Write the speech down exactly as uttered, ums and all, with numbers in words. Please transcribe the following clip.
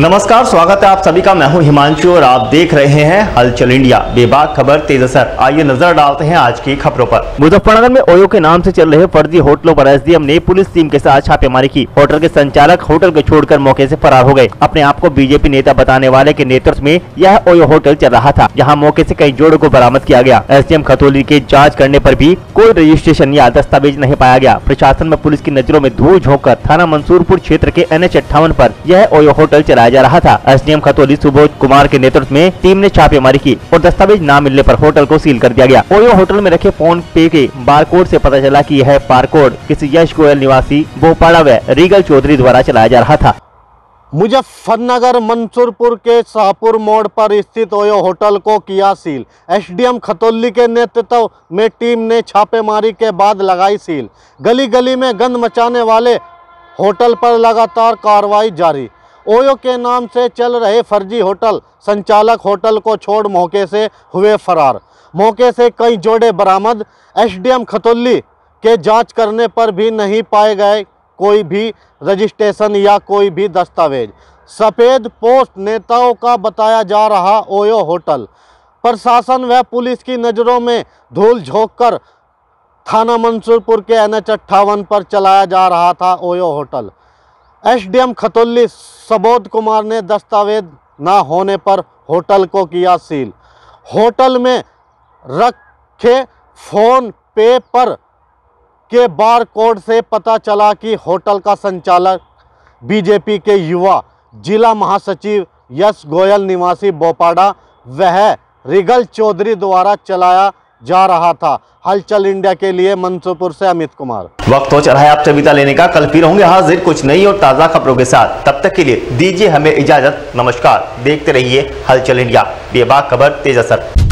नमस्कार, स्वागत है आप सभी का। मैं हूं हिमांशु और आप देख रहे हैं हलचल इंडिया, बेबाक खबर तेज असर। आइए नजर डालते हैं आज की खबरों पर। मुजफ्फरनगर में ओयो के नाम से चल रहे फर्जी होटलों पर एसडीएम ने पुलिस टीम के साथ छापेमारी की। होटल के संचालक होटल को छोड़कर मौके से फरार हो गए। अपने आप को बीजेपी नेता बताने वाले के नेतृत्व में यह ओयो होटल चल रहा था, जहाँ मौके से कई जोड़ों को बरामद किया गया। एसडीएम खतौली के जाँच करने पर भी कोई रजिस्ट्रेशन या दस्तावेज नहीं पाया गया। प्रशासन में पुलिस की नजरों में धूल झोंककर थाना मंसूरपुर क्षेत्र के एन एच अट्ठावन पर यह ओयो होटल चलाया जा रहा था। एसडीएम खतौली सुबोध कुमार के नेतृत्व में टीम ने छापेमारी की और दस्तावेज न मिलने पर होटल को सील कर दिया गया। ओयो होटल में रखे फोन पे के बारकोड से पता चला कि यह बारकोड किसी यश गोयल निवासी बोपाड़ा व रिगल चौधरी द्वारा चलाया जा रहा था। मुजफ्फरनगर मंसूरपुर के शाहपुर मोड़ पर स्थित ओयो होटल को किया सील। एसडीएम खतौली के नेतृत्व में टीम ने छापेमारी के बाद लगाई सील। गली गली में गंद मचाने वाले होटल पर लगातार कार्रवाई जारी। ओयो के नाम से चल रहे फर्जी होटल संचालक होटल को छोड़ मौके से हुए फरार। मौके से कई जोड़े बरामद। एसडीएम खतौली के जांच करने पर भी नहीं पाए गए कोई भी रजिस्ट्रेशन या कोई भी दस्तावेज। सफेद पोस्ट नेताओं का बताया जा रहा ओयो होटल। प्रशासन व पुलिस की नज़रों में धूल झोंककर थाना मंसूरपुर के एन एच अट्ठावन पर चलाया जा रहा था OYO hotel. SDM Khatauli Subodh Kumar ने दस्तावेज ना होने पर होटल को किया सील। होटल में रखे फोन पे पर के बार कोड से पता चला कि होटल का संचालक बीजेपी के युवा जिला महासचिव यश गोयल निवासी बोपाड़ा वह रिगल चौधरी द्वारा चलाया जा रहा था। हलचल इंडिया के लिए मंसूरपुर से अमित कुमार। वक्त हो चला है आपसे विदा लेने का। कल फिर होंगे हाजिर कुछ नई और ताज़ा खबरों के साथ। तब तक के लिए दीजिए हमें इजाजत। नमस्कार, देखते रहिए हलचल इंडिया, बेबाक खबर तेज असर।